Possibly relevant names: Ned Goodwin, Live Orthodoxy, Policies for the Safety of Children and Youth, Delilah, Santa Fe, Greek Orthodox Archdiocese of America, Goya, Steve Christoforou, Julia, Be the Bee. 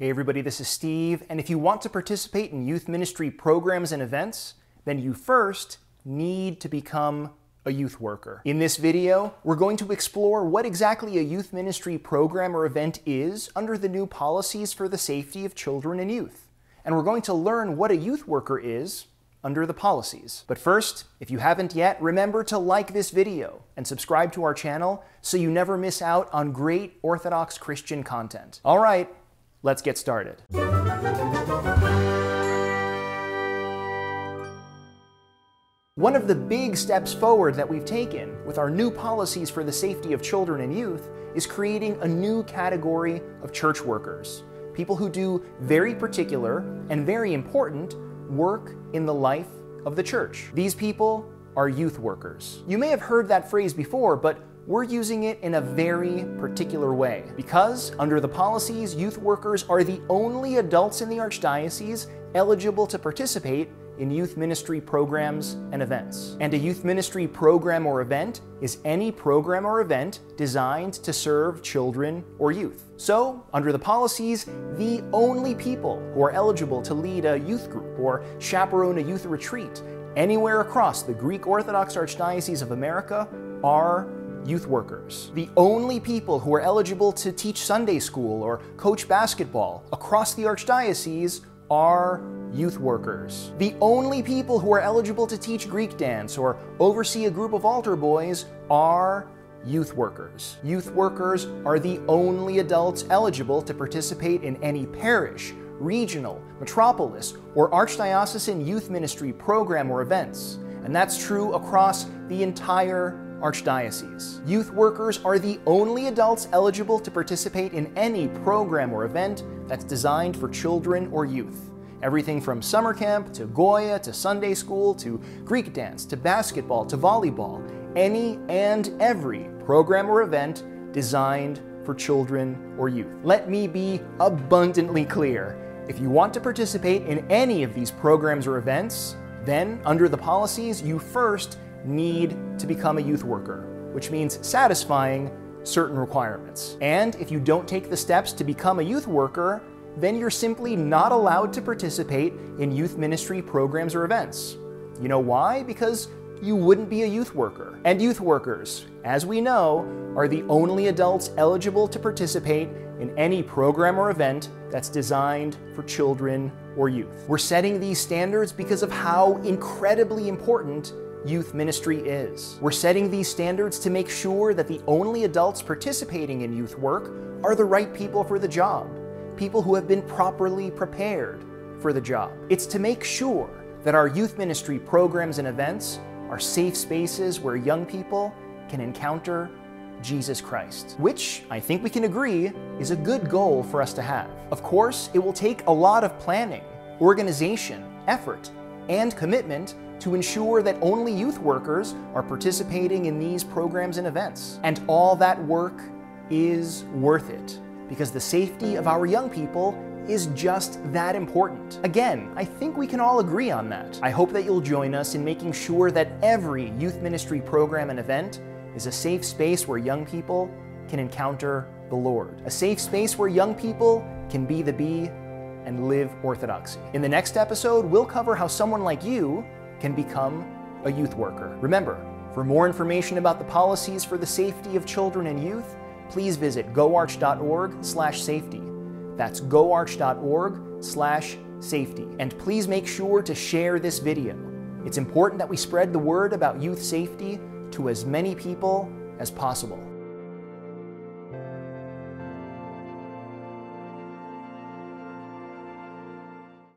Hey everybody, this is Steve, and if you want to participate in youth ministry programs and events, then you first need to become a youth worker. In this video, we're going to explore what exactly a youth ministry program or event is under the new Policies for the Safety of Children and Youth. And we're going to learn what a youth worker is under the policies. But first, if you haven't yet, remember to like this video and subscribe to our channel so you never miss out on great Orthodox Christian content. All right, let's get started. One of the big steps forward that we've taken with our new policies for the safety of children and youth is creating a new category of church workers, people who do very particular and very important work in the life of the church. These people are youth workers. You may have heard that phrase before, but we're using it in a very particular way because under the policies, youth workers are the only adults in the Archdiocese eligible to participate in youth ministry programs and events. And a youth ministry program or event is any program or event designed to serve children or youth. So, under the policies, the only people who are eligible to lead a youth group or chaperone a youth retreat anywhere across the Greek Orthodox Archdiocese of America are youth workers. The only people who are eligible to teach Sunday school or coach basketball across the Archdiocese are youth workers. The only people who are eligible to teach Greek dance or oversee a group of altar boys are youth workers. Youth workers are the only adults eligible to participate in any parish, regional, metropolis, or archdiocesan youth ministry program or events. And that's true across the entire Archdiocese. Youth workers are the only adults eligible to participate in any program or event that's designed for children or youth. Everything from summer camp to Goya to Sunday school to Greek dance to basketball to volleyball, any and every program or event designed for children or youth. Let me be abundantly clear. If you want to participate in any of these programs or events, then under the policies, you first need to become a youth worker, which means satisfying certain requirements. And if you don't take the steps to become a youth worker, then you're simply not allowed to participate in youth ministry programs or events. You know why? Because you wouldn't be a youth worker. And youth workers, as we know, are the only adults eligible to participate in any program or event that's designed for children or youth. We're setting these standards because of how incredibly important youth ministry is. We're setting these standards to make sure that the only adults participating in youth work are the right people for the job, people who have been properly prepared for the job. It's to make sure that our youth ministry programs and events are safe spaces where young people can encounter Jesus Christ, which I think we can agree is a good goal for us to have. Of course, it will take a lot of planning, organization, effort, and commitment to ensure that only youth workers are participating in these programs and events. And all that work is worth it because the safety of our young people is just that important. Again, I think we can all agree on that. I hope that you'll join us in making sure that every youth ministry program and event is a safe space where young people can encounter the Lord, a safe space where young people can be the bee and live Orthodoxy. In the next episode, we'll cover how someone like you can become a youth worker. Remember, for more information about the policies for the safety of children and youth, please visit goarch.org/safety. That's goarch.org/safety. And please make sure to share this video. It's important that we spread the word about youth safety to as many people as possible.